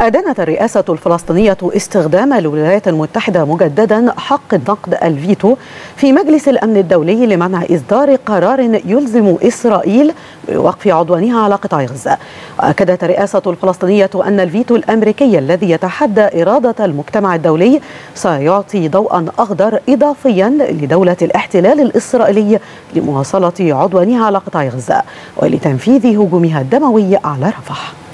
أدانت الرئاسة الفلسطينية استخدام الولايات المتحدة مجددا حق النقد الفيتو في مجلس الأمن الدولي لمنع إصدار قرار يلزم إسرائيل بوقف عدوانها على قطاع غزة. وأكدت الرئاسة الفلسطينية أن الفيتو الأمريكي الذي يتحدى إرادة المجتمع الدولي سيعطي ضوءا أخضر إضافيا لدولة الاحتلال الإسرائيلي لمواصلة عدوانها على قطاع غزة ولتنفيذ هجومها الدموي على رفح.